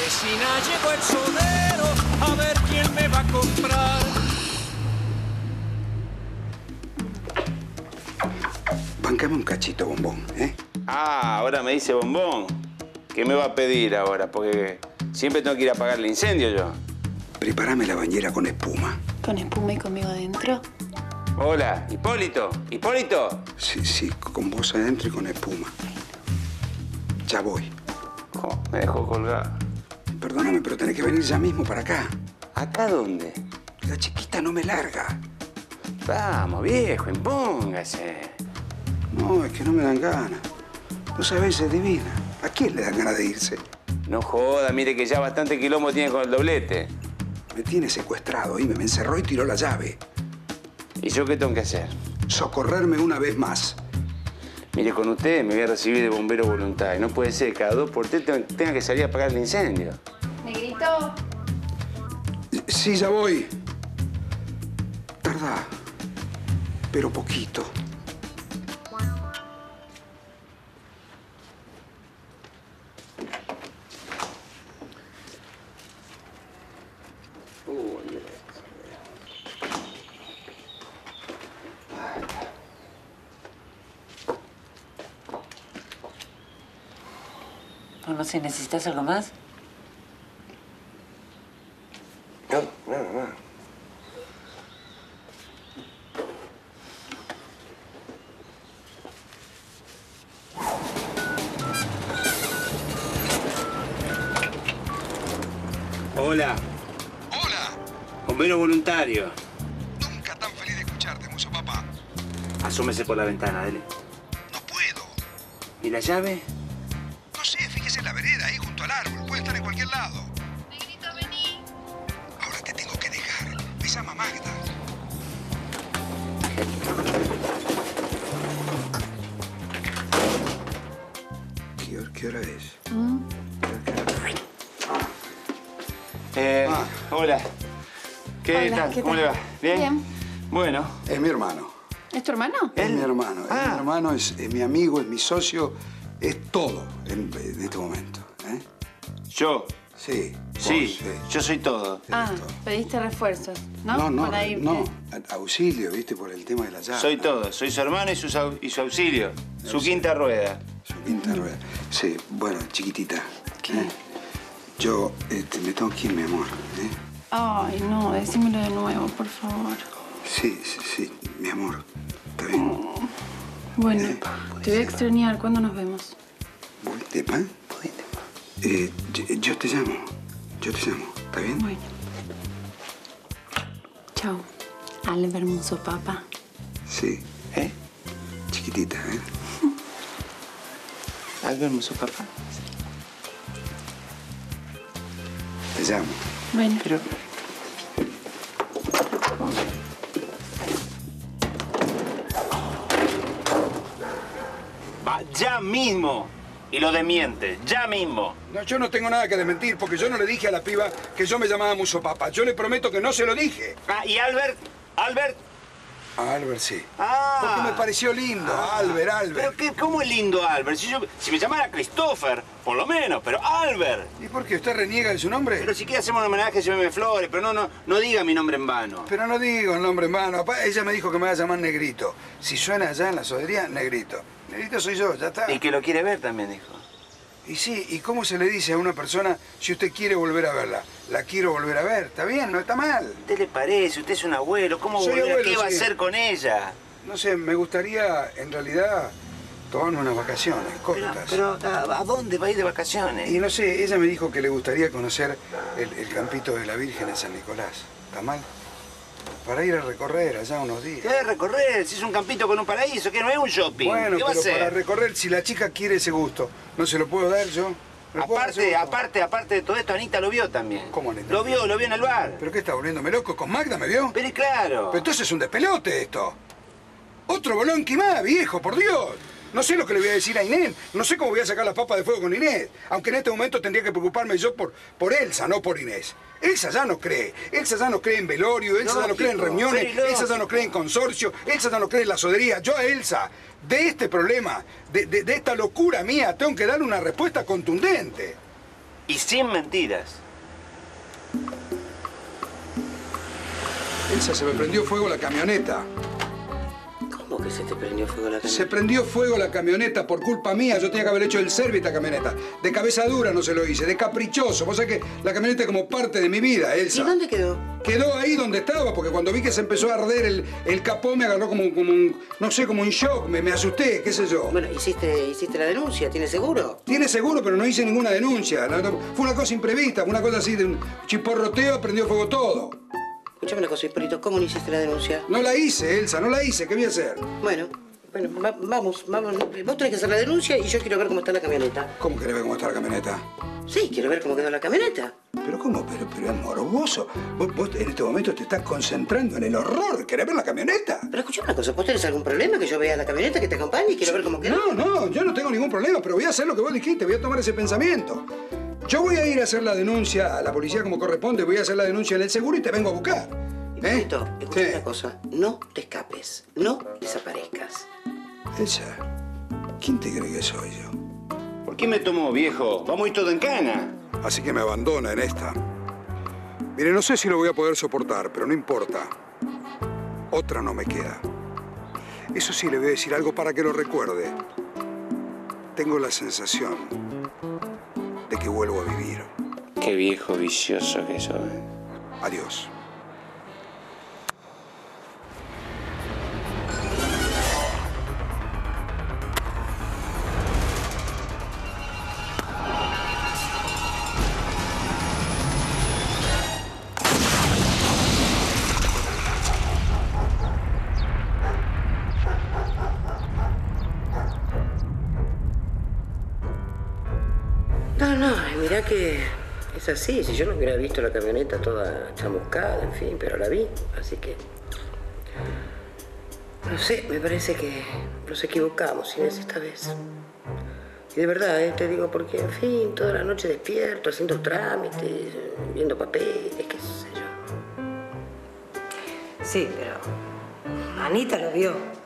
Vecina, llegó el sodero, a ver quién me va a comprar. Bancame un cachito, bombón, ¿eh? Ah, ahora me dice bombón. ¿Qué me va a pedir ahora? Porque siempre tengo que ir a apagar el incendio yo. Prepárame la bañera con espuma. ¿Con espuma y conmigo adentro? Hola, Hipólito. ¿Hipólito? Sí, con vos adentro y con espuma. Ya voy. Oh, me dejó colgado. Perdóname, pero tenés que venir ya mismo para acá. ¿Acá dónde? La chiquita no me larga. Vamos, viejo, impóngase. No, es que no me dan ganas. No sabés, es divina. ¿A quién le dan ganas de irse? No joda, mire que ya bastante quilombo tiene con el doblete. Me tiene secuestrado, y me encerró y tiró la llave. ¿Y yo qué tengo que hacer? Socorrerme una vez más. Mire, con usted me voy a recibir de bombero voluntario. No puede ser que cada 2 por 3 tenga que salir a apagar el incendio. ¿Negrito? Sí, ya voy. Tardá, pero poquito. No sé, ¿necesitas algo más? No, nada más. Hola. Hola. Bombero voluntario. Nunca tan feliz de escucharte, Muzzopappa. Asómese por la ventana, dele. No puedo. ¿Y la llave? La vereda ahí junto al árbol, puede estar en cualquier lado. Negrito, vení. Ahora te tengo que dejar. Me llama Magda. ¿Qué hora es? Hola. ¿Qué tal? ¿Cómo le va? ¿Bien? Bien. Bueno. Es mi hermano. ¿Es tu hermano? Es mi hermano. Ah. Es mi hermano, es mi amigo, es mi socio. Es todo en este momento, ¿eh? ¿Yo? Sí. Vos, sí, yo soy todo. Ah, todo. Pediste refuerzos, ¿no? No, auxilio, ¿viste? Por el tema de la llave. Soy todo, soy su hermano y su auxilio. Su quinta rueda. Su quinta rueda. Sí, bueno, chiquitita. ¿Qué? Yo me tengo que ir, mi amor, ¿eh? Ay, no, decímelo de nuevo, por favor. Sí, mi amor. ¿Está bien? Bueno, te voy a extrañar. ¿Cuándo nos vemos? ¿Volviste, pa? Yo te llamo. ¿Está bien? Bueno. Chao. Alberto Muzzopappa. Sí. Chiquitita, ¿eh? Alberto Muzzopappa. Te llamo. Bueno. Pero... ¡ya mismo! Y lo desmiente, ¡ya mismo! No, yo no tengo nada que desmentir, porque yo no le dije a la piba que yo me llamaba Muzzopappa. Yo le prometo que no se lo dije. Ah, ¿y Albert? ¿Albert? Albert, sí. Ah. Porque me pareció lindo, Albert. ¿Pero cómo es lindo Albert? Si me llamara Christopher, por lo menos, pero Albert. ¿Y por qué? ¿Usted reniega de su nombre? Pero si quiere hacemos un homenaje, lléveme flores, pero no diga mi nombre en vano. Pero no digo el nombre en vano. Ella me dijo que me va a llamar Negrito. Si suena allá en la sodería, Negrito. Negrito soy yo, ya está. Y que lo quiere ver también, dijo. Y sí, ¿y cómo se le dice a una persona si usted quiere volver a verla? La quiero volver a ver, está bien, no está mal. ¿Qué le parece? Usted es un abuelo, ¿cómo volver? ¿Qué va a hacer con ella? No sé, me gustaría, en realidad, tomarme unas vacaciones cortas. Pero ¿a dónde va a ir de vacaciones? Y no sé, ella me dijo que le gustaría conocer el campito de la Virgen en San Nicolás. ¿Está mal? Para ir a recorrer allá unos días. ¿Qué va a recorrer? Si es un campito con un paraíso, que no es un shopping. Bueno, ¿qué va a hacer? Para recorrer, si la chica quiere ese gusto, ¿no se lo puedo dar yo? Aparte de todo esto, Anita lo vio también. ¿Cómo, Anita? Lo vio en el bar. ¿Pero qué está volviéndome loco? ¿Con Magda me vio? Pero claro. Pero entonces es un despelote esto. Otro bolonqui más, viejo, por Dios. No sé lo que le voy a decir a Inés. No sé cómo voy a sacar las papas de fuego con Inés. Aunque en este momento tendría que preocuparme yo por Elsa, no por Inés. Elsa ya no cree. Elsa ya no cree en velorio, Elsa ya no cree en reuniones, Elsa ya no cree en consorcio, Elsa ya no cree en la sodería. Yo a Elsa, de este problema, de esta locura mía, tengo que darle una respuesta contundente. y sin mentiras. Elsa, se me prendió fuego la camioneta. ¿Cómo que se te prendió fuego la camioneta? Se prendió fuego la camioneta por culpa mía. Yo tenía que haber hecho el servicio a esta camioneta. De cabeza dura no se lo hice, de caprichoso. Vos sabés que la camioneta es como parte de mi vida, Elsa. ¿Y dónde quedó? Quedó ahí donde estaba, porque cuando vi que se empezó a arder el capó me agarró como un shock. Me asusté, qué sé yo. Bueno, hiciste la denuncia, ¿tiene seguro? Tiene seguro, pero no hice ninguna denuncia. Fue una cosa imprevista, fue una cosa así de un chisporroteo, prendió fuego todo. Escuchame una cosa, Hipólito, ¿cómo no hiciste la denuncia? No la hice, Elsa, no la hice. ¿Qué voy a hacer? Bueno, vamos. Vos tenés que hacer la denuncia y yo quiero ver cómo está la camioneta. ¿Cómo querés ver cómo está la camioneta? Sí, quiero ver cómo quedó la camioneta. ¿Pero cómo? Pero es morboso. Vos en este momento te estás concentrando en el horror. ¿Querés ver la camioneta? Pero escuchame una cosa, ¿vos tenés algún problema que yo vea la camioneta, que te acompañe y quiero ver cómo quedó? No, yo no tengo ningún problema, pero voy a hacer lo que vos dijiste, voy a tomar ese pensamiento. Yo voy a ir a hacer la denuncia a la policía como corresponde, voy a hacer la denuncia en el seguro y te vengo a buscar. Hipólito, escucha una cosa. No te escapes, no desaparezcas. Elsa, ¿quién te cree que soy yo? ¿Por qué me tomó, viejo? Vamos a ir todo en cana. Así que me abandona en esta. Mire, no sé si lo voy a poder soportar, pero no importa. Otra no me queda. Eso sí, le voy a decir algo para que lo recuerde. Tengo la sensación de que vuelvo a vivir. Qué viejo vicioso que soy. Adiós. Mirá que es así, si yo no hubiera visto la camioneta toda chamuscada, en fin, pero la vi, así que... No sé, me parece que nos equivocamos, Inés, esta vez. Y de verdad, te digo, porque, en fin, toda la noche despierto, haciendo trámites, viendo papeles, qué sé yo. Sí, pero Anita lo vio.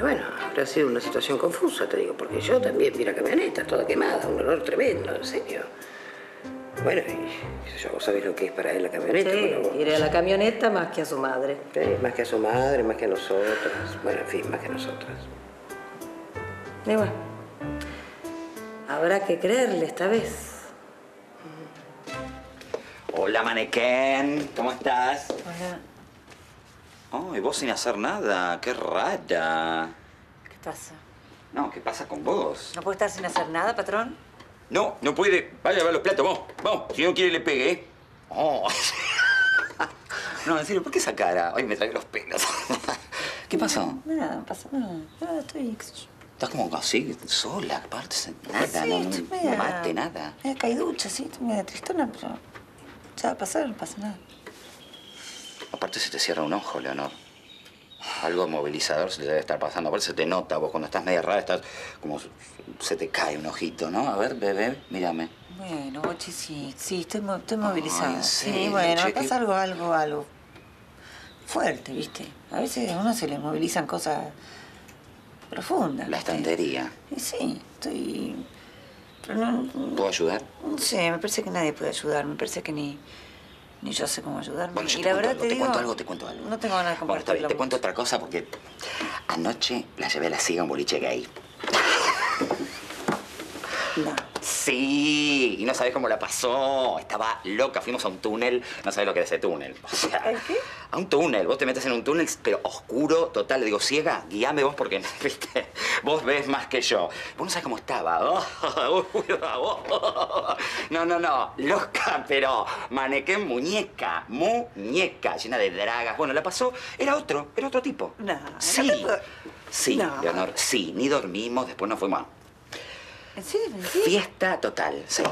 Bueno, habrá sido una situación confusa, te digo, porque yo también vi la camioneta toda quemada, un olor tremendo, en serio. Bueno, y yo, vos sabés lo que es para él la camioneta. Sí, bueno, vos... iré a la camioneta más que a su madre. Sí, más que a su madre, más que a nosotras. Bueno, en fin, más que a nosotras. Y bueno, habrá que creerle esta vez. Hola, manequén, ¿cómo estás? Hola. Oh, y vos sin hacer nada. Qué rara. ¿Qué pasa? No, ¿qué pasa con vos? ¿No puede estar sin hacer nada, patrón? No, no puede. Vaya a lavar los platos, vos. Vos, si no quiere le pegue, ¿eh? Oh. No, en serio, ¿por qué esa cara? Ay, me trae los pelos. ¿Qué pasó? Nada, no pasa nada. Yo estoy... Estás como así, sola, aparte, nada. Sí, no me mate, nada. Me da caiducha, sí, estoy media tristona, pero... Ya va a pasar, no pasa nada. Aparte se te cierra un ojo, Leonor. Algo movilizador se te debe estar pasando. Aparte se te nota, vos cuando estás media rara estás como... Se te cae un ojito, ¿no? A ver, bebé, mírame. Bueno, Bochi, sí, estoy movilizada. Sí, bueno, pasa algo fuerte, ¿viste? A veces a uno se le movilizan cosas profundas. La estantería. Sí, estoy... Pero no... ¿Puedo ayudar? No sé, me parece que nadie puede ayudar, me parece que ni... Ni yo sé cómo ayudarme. Bueno, yo te cuento algo. No tengo ganas de compartirlo. Bueno, está bien, te cuento otra cosa porque anoche la llevé a la siga a un boliche gay. No. Sí, y no sabés cómo la pasó. Estaba loca, fuimos a un túnel. No sabés lo que es ese túnel. O sea, ¿a qué? A un túnel. Vos te metes en un túnel, pero oscuro, total. Le digo, ciega, guíame vos porque, viste, vos ves más que yo. Vos no sabés cómo estaba. No, loca, pero manequén muñeca, llena de dragas. Bueno, la pasó, era otro tipo. No. Sí, sí, no. Leonor, sí, ni dormimos, después nos fuimos. ¿En serio? ¿Sí? Fiesta total, sí.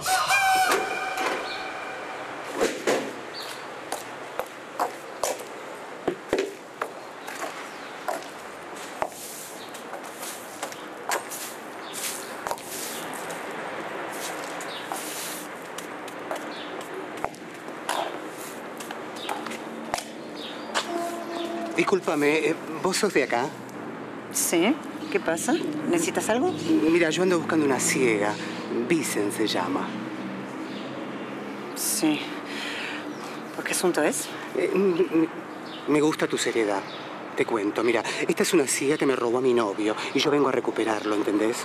Discúlpame, ¿vos sos de acá? Sí. ¿Qué pasa? ¿Necesitas algo? Mira, yo ando buscando una ciega. Vicen se llama. Sí. ¿Por qué asunto es? Me gusta tu seriedad. Te cuento, mira, esta es una silla que me robó a mi novio y yo vengo a recuperarlo, ¿entendés?